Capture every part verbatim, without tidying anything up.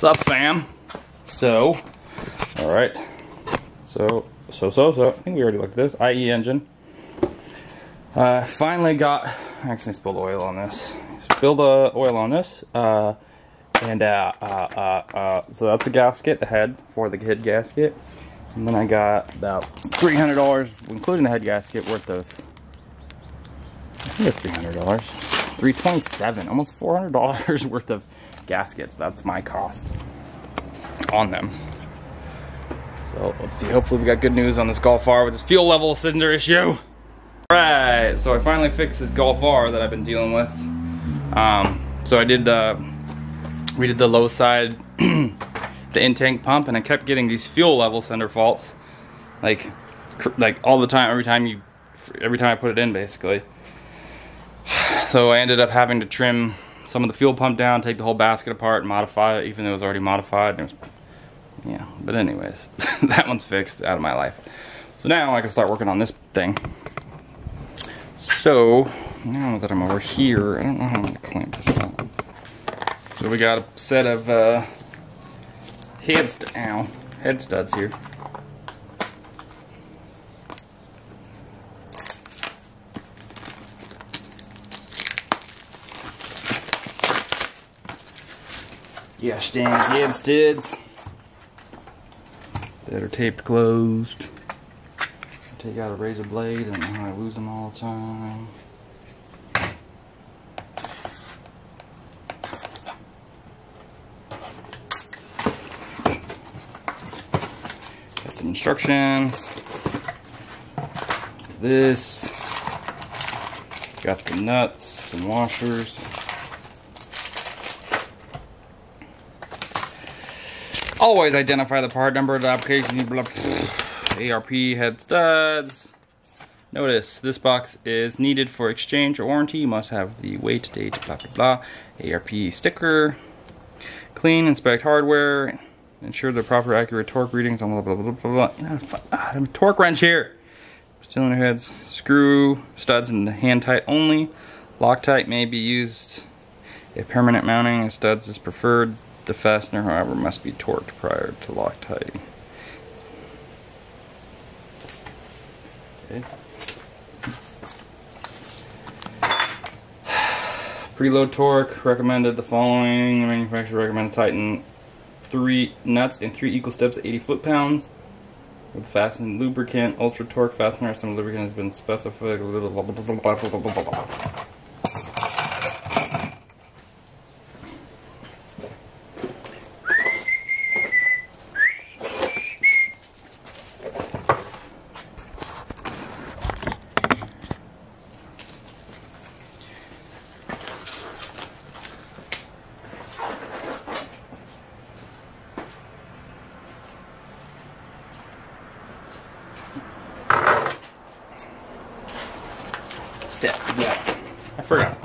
What's up, fam? So, all right. So, so, so, so. I think we already looked at this. I E engine. Uh, finally got. I actually spilled oil on this. Spilled uh, oil on this. Uh, and uh, uh, uh, uh, so that's the gasket, the head for the head gasket. And then I got about three hundred dollars, including the head gasket, worth of. I think it's three hundred dollars. three twenty-seven, almost four hundred dollars worth of gaskets. That's my cost on them. So let's see, hopefully we got good news on this Golf R with this fuel level cylinder issue. All right, so I finally fixed this Golf R that I've been dealing with. Um, so I did the, we did the low side, the in-tank pump, and I kept getting these fuel level cylinder faults. Like, like all the time, every time you, every time I put it in basically. So I ended up having to trim some of the fuel pump down, take the whole basket apart, and modify it, even though it was already modified. And it was, yeah, but anyways, that one's fixed, out of my life. So now I can start working on this thing. So now that I'm over here, I don't know how I'm gonna clamp this up. So we got a set of uh, head, st ow, head studs here. Gosh dang head studs that are taped closed. Take out a razor blade and I lose them all the time. Got some instructions. This got the nuts, some washers. Always identify the part number of the application. A R P head studs. Notice this box is needed for exchange or warranty. You must have the weight, date, blah blah blah. A R P sticker. Clean, inspect hardware. Ensure the proper accurate torque readings on blah blah blah blah blah. Ah, the torque wrench here. Cylinder heads, screw studs, and hand tight only. Loctite may be used if permanent mounting of studs is preferred. The fastener, however, must be torqued prior to Loctite. Okay. Preload torque recommended. The following: the manufacturer recommends tighten three nuts in three equal steps at eighty foot-pounds with fastened lubricant. Ultra torque fastener. Some lubricant has been specified. Yeah, I forgot.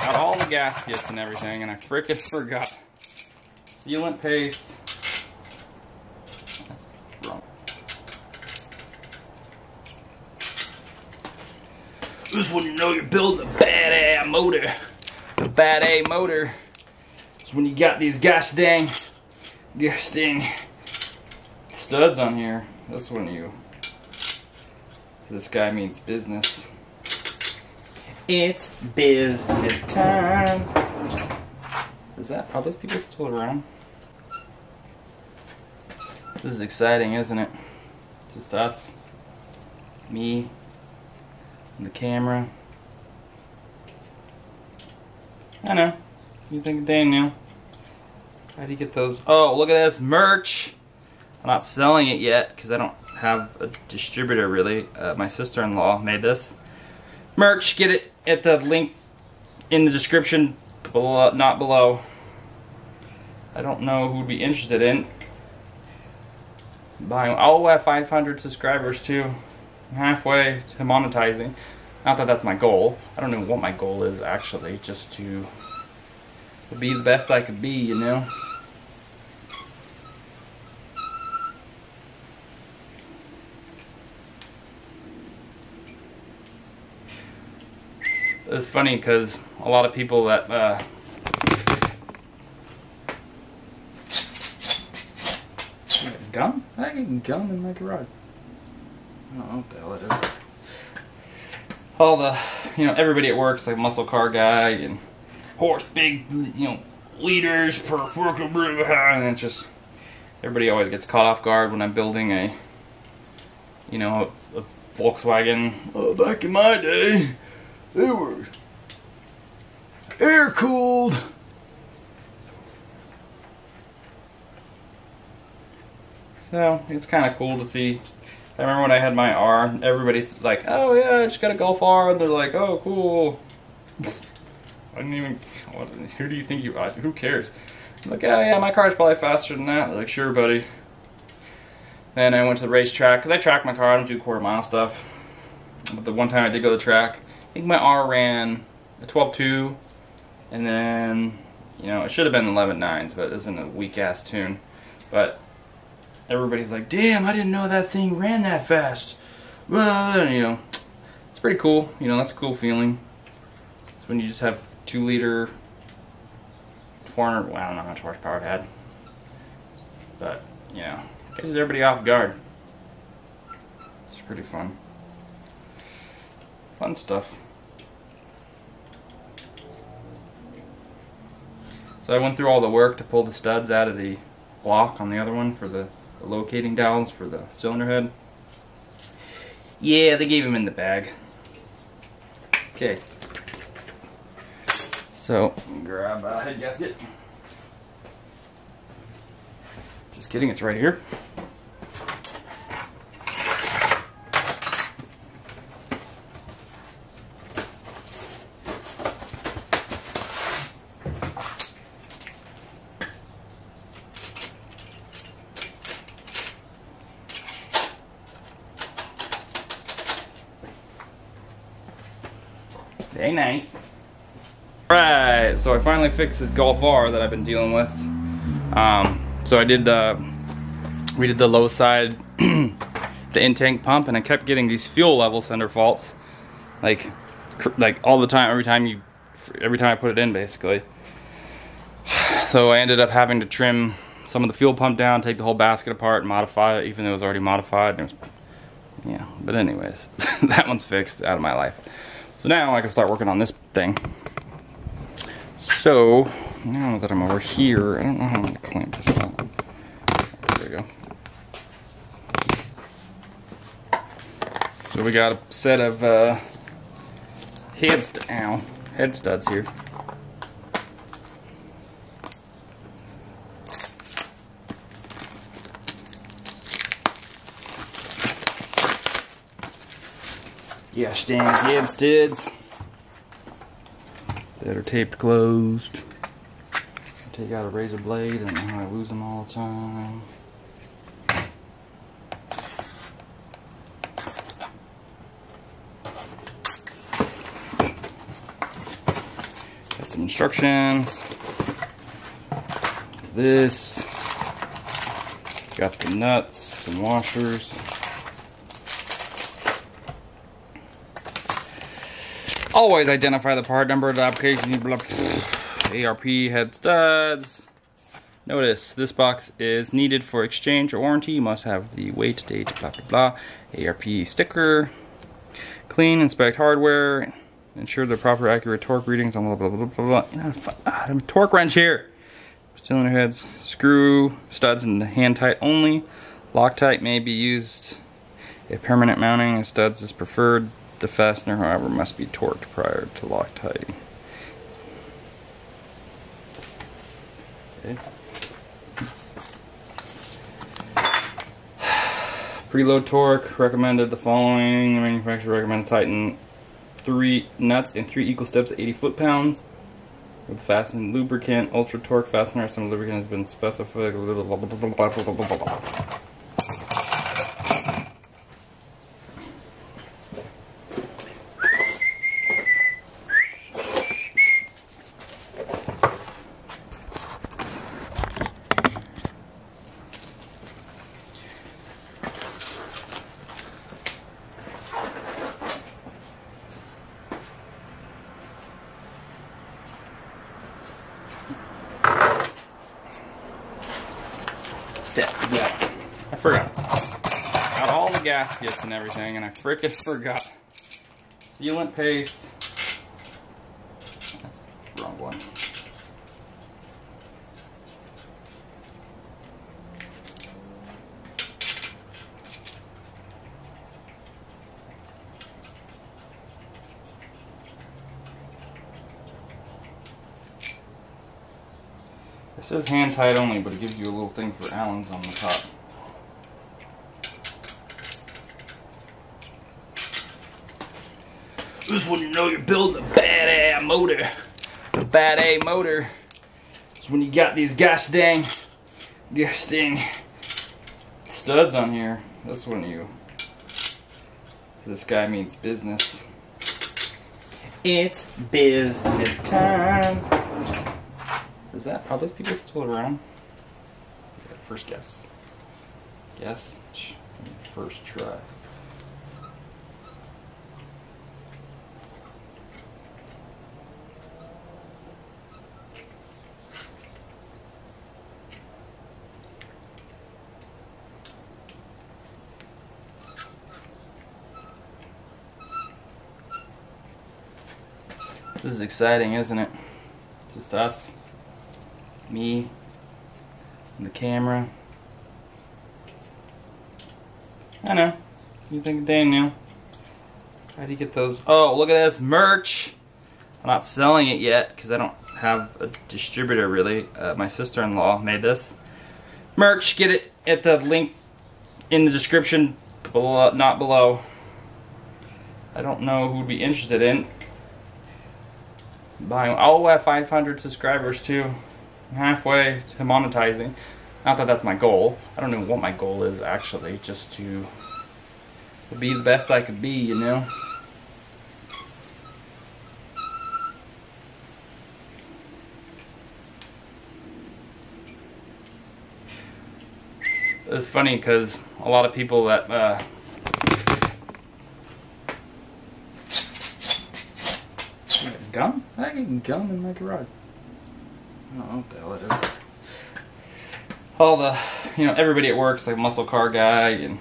Got all the gaskets and everything, and I frickin' forgot. Sealant paste. That's wrong. This one, you know you're building a bad ass motor. A bad A motor. It's when you got these gosh dang, gosh dang studs on here. That's when you. This guy means business. It's business time. Is that, are those people still around? This is exciting, isn't it? Just us, me, and the camera. I know. You think of Daniel? How do you get those? Oh, look at this merch. I'm not selling it yet because I don't have a distributor really. Uh, my sister-in-law made this. Merch, get it at the link in the description, below, not below. I don't know who would be interested in buying. Oh, I have five hundred subscribers too. I'm halfway to monetizing. Not that that's my goal. I don't know what my goal is actually, just to be the best I could be, you know? It's funny because a lot of people that uh, Gum? I get gum in my garage. I don't know what the hell it is. All the, you know, everybody at work's like muscle car guy and horse big, you know, liters per fucking and it's just everybody always gets caught off guard when I'm building a, you know, a, a Volkswagen. Well, back in my day, they were air cooled. So it's kind of cool to see. I remember when I had my R, everybody's like, oh yeah, I just got a Golf R, and they're like, oh cool. I didn't even, what, who do you think you are? Who cares? I'm like, oh yeah, my car's probably faster than that. They're like, sure buddy. Then I went to the racetrack, because I track my car, I don't do quarter mile stuff. But the one time I did go to the track, I think my R ran a twelve two, and then, you know, it should have been eleven nines, but it was in a weak ass tune. But everybody's like, damn, I didn't know that thing ran that fast. Well, you know, it's pretty cool. You know, that's a cool feeling. It's when you just have two liter, four hundred, well, I don't know how much horsepower it had. But, you know, it catches everybody off guard. It's pretty fun. Fun stuff. So I went through all the work to pull the studs out of the block on the other one for the, the locating dowels for the cylinder head. Yeah, they gave him in the bag. Okay. So, grab a head gasket. Just kidding, it's right here. Very nice. Alright, so I finally fixed this Golf R that I've been dealing with. Um, so I did the, we did the low side, the in-tank pump, and I kept getting these fuel level sender faults, like, like all the time, every time you, every time I put it in, basically. So I ended up having to trim some of the fuel pump down, take the whole basket apart, and modify it, even though it was already modified. And it was, yeah, but anyways, that one's fixed, out of my life. So now I can start working on this thing. So, now that I'm over here, I don't know how I'm going to clamp this up. There we go. So we got a set of uh, head, st ow, head studs here. Gosh dang head studs. That are taped closed. Take out a razor blade and I lose them all the time. Got some instructions. This. Got the nuts, some washers. Always identify the part number of the application. Blah, blah, A R P head studs. Notice this box is needed for exchange or warranty. You must have the weight, date, blah, blah, blah. A R P sticker. Clean, inspect hardware. Ensure the proper accurate torque readings on blah, blah, blah, blah, blah. Ah, I have a torque wrench here. Cylinder heads, screw, studs, and hand tight only. Loctite may be used. A permanent mounting of studs is preferred. The fastener, however, must be torqued prior to Loctite. Okay. Preload torque recommended the following. The manufacturer recommended tighten three nuts in three equal steps at eighty foot-pounds. With fastened lubricant, ultra torque fastener, some lubricant has been specified. Step. Yeah. I forgot. Got all the gaskets and everything, and I frickin' forgot. Sealant paste. That's the wrong one. It says hand tied only, but it gives you a little thing for Allen's on the top. This is when you know you're building a bad A motor. A bad A motor is when you got these gosh dang, gosh dang studs on here. That's when you. This guy means business. It's business time. Is that, are those people still around? First guess. Guess. First try. This is exciting, isn't it? Just us. Me and the camera. I know. You think, Daniel? How do you get those? Oh, look at this merch! I'm not selling it yet because I don't have a distributor really. Uh, my sister-in-law made this merch. Get it at the link in the description, below, not below. I don't know who would be interested in buying. I'll have five hundred subscribers too. I'm halfway to monetizing. Not that that's my goal. I don't know what my goal is actually, just to be the best I could be, you know? It's funny because a lot of people that uh, gum? I get gum in my garage. I don't know what the hell it is. All the, you know, everybody at work's like muscle car guy and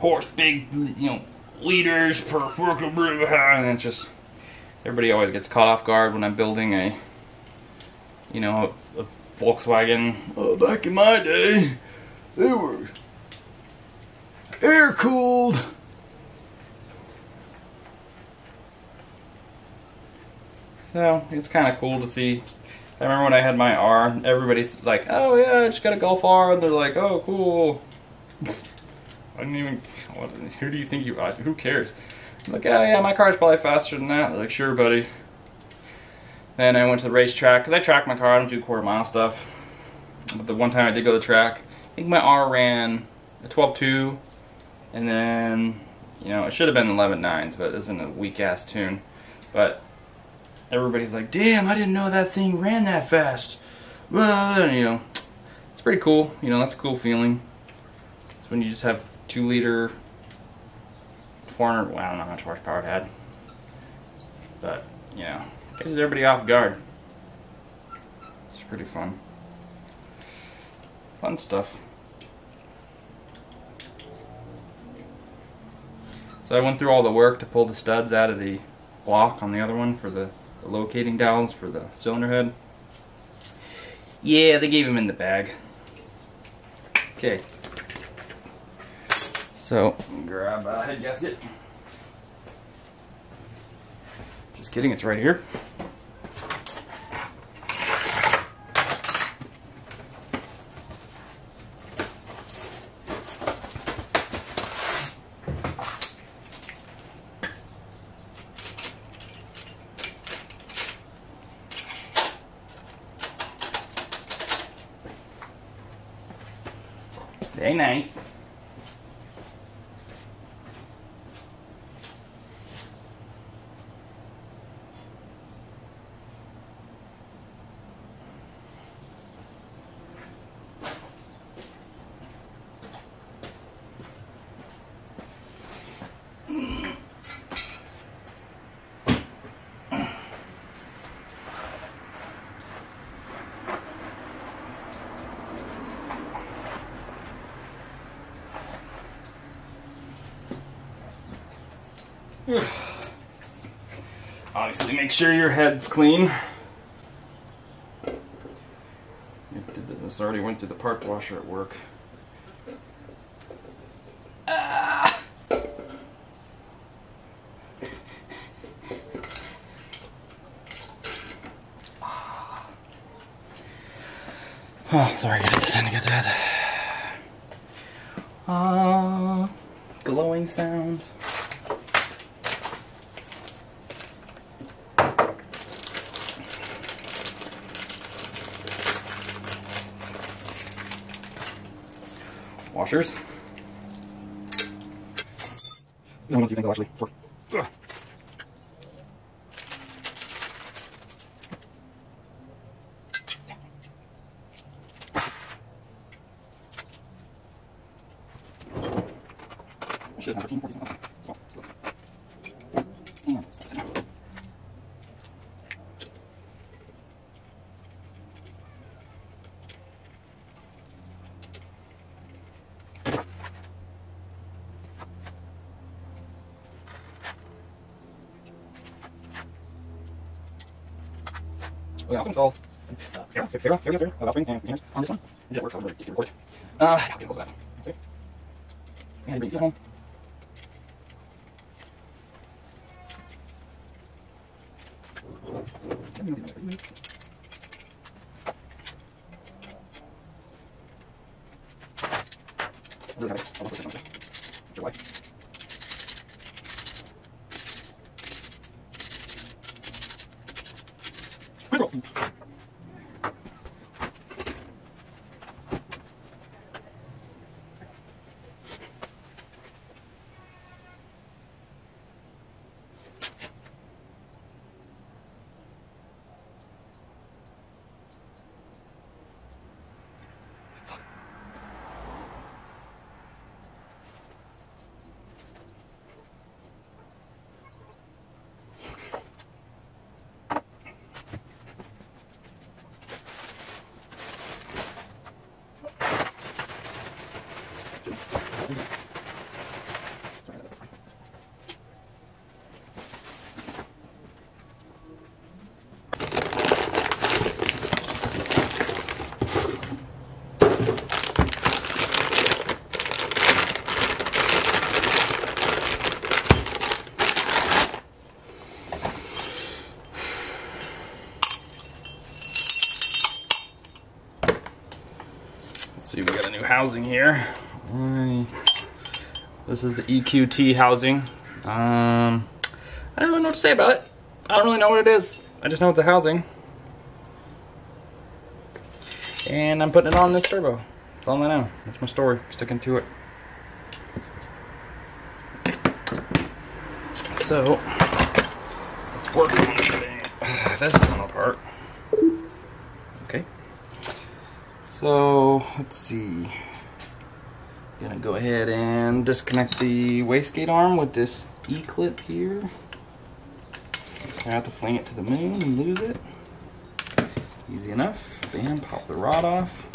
horse big, you know, liters per fucking and it's just, everybody always gets caught off guard when I'm building a, you know, a, a Volkswagen. Well, back in my day, they were air cooled. So it's kind of cool to see. I remember when I had my R, everybody like, oh yeah, I just got a Golf R, and they're like, oh cool. I didn't even, what, who do you think you, who cares? I'm like, oh yeah, my car's probably faster than that. They're like, sure buddy. Then I went to the racetrack, because I track my car, I don't do quarter mile stuff. But the one time I did go to the track, I think my R ran a twelve two, and then, you know, it should have been eleven nines, but it wasn't a weak ass tune. But everybody's like, damn, I didn't know that thing ran that fast. Well, you know, it's pretty cool. You know, that's a cool feeling. It's when you just have two liter, four hundred, well, I don't know how much horsepower it had. But, you know, it catches everybody off guard. It's pretty fun. Fun stuff. So I went through all the work to pull the studs out of the block on the other one for the the locating dowels for the cylinder head. Yeah, they gave him in the bag. Okay. So, grab a head gasket. Just kidding, it's right here. Very nice. Obviously, make sure your head's clean. This already went through the park washer at work. Ah. Oh, sorry guys, it's time to get to bed. Ah, uh, glowing sound. Washers. No one do you think I'll actually work. Ugh. I should have one four four. We also install uh, Figura, Figura, Figura, Springs, and containers on this one. It didn't work, so I'm going to record it. Uh, I'll get a closer back. Okay. And bring this home. I really have it. I'll look for this one. Sure why. See, we got a new housing here. This is the E Q T housing. Um, I don't really know what to say about it. I don't really know what it is. I just know it's a housing. And I'm putting it on this turbo. That's all I know. That's my story. Sticking to it. So, let's work on this one apart. Okay. So, let's see. I'm gonna go ahead and disconnect the wastegate arm with this E-clip here. I have to fling it to the moon and lose it. Easy enough. Bam, pop the rod off.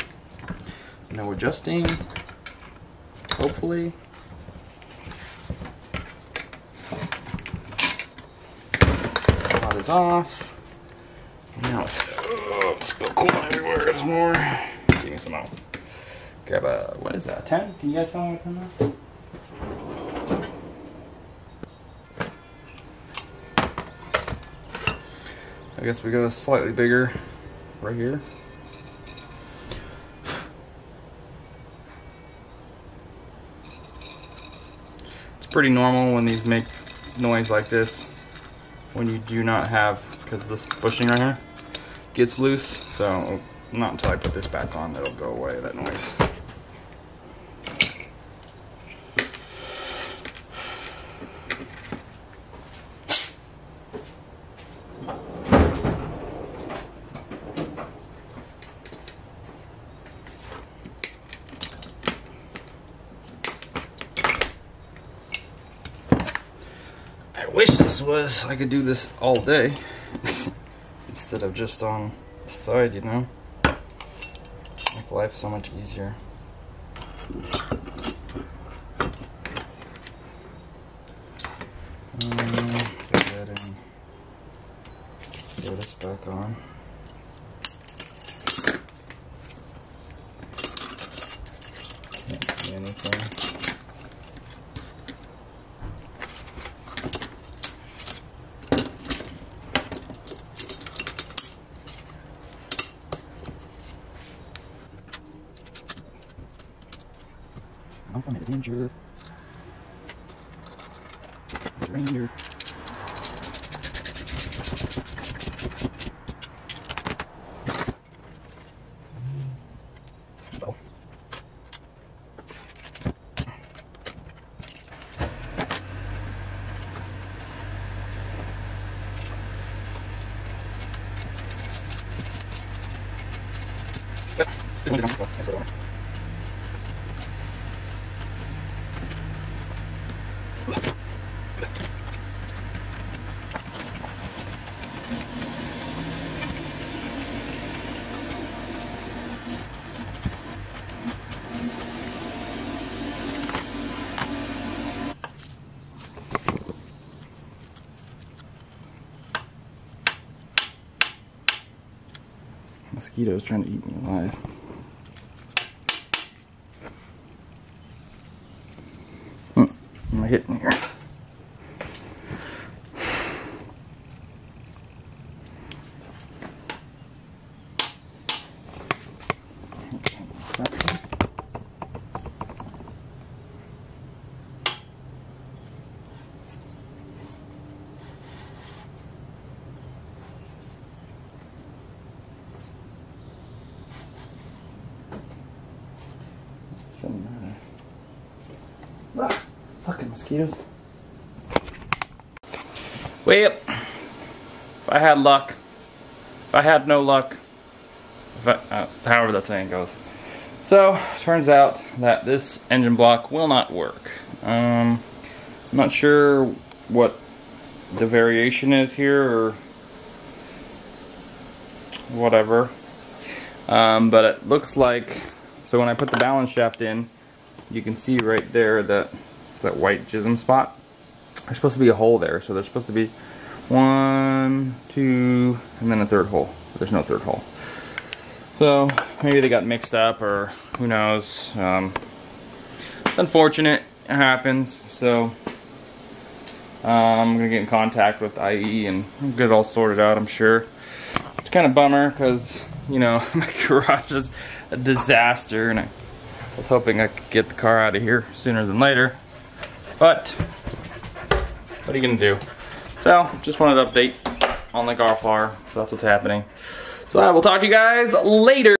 No adjusting, hopefully. Rod is off. Now it's, oh, spill cool everywhere, there's more. Taking some out. Grab a, what is that, a ten? Can you guys tell me what ten is? I guess we go slightly bigger right here. It's pretty normal when these make noise like this when you do not have, because this bushing right here gets loose, so not until I put this back on that'll go away, that noise. I wish this was, I could do this all day instead of just on the side, you know. Make life so much easier. Um, go ahead and throw this back on. Can't see anything. I'm from Avenger. Ranger. Oh. Mosquitoes trying to eat me alive. What am I hitting here? Ah, fucking mosquitoes. Well, if I had luck, if I had no luck, if I, uh, however that saying goes. So, turns out that this engine block will not work. Um, I'm not sure what the variation is here or whatever. Um, but it looks like, so when I put the balance shaft in, you can see right there that that white jism spot. There's supposed to be a hole there, so there's supposed to be one, two, and then a third hole. But there's no third hole. So maybe they got mixed up, or who knows? Um, it's unfortunate. It happens. So um, I'm gonna get in contact with I E and get it all sorted out. I'm sure. It's kind of a bummer because you know my garage is a disaster, and I. I was hoping I could get the car out of here sooner than later, but what are you gonna do? So, just wanted to update on the Golf R, so that's what's happening. So I will talk to you guys later.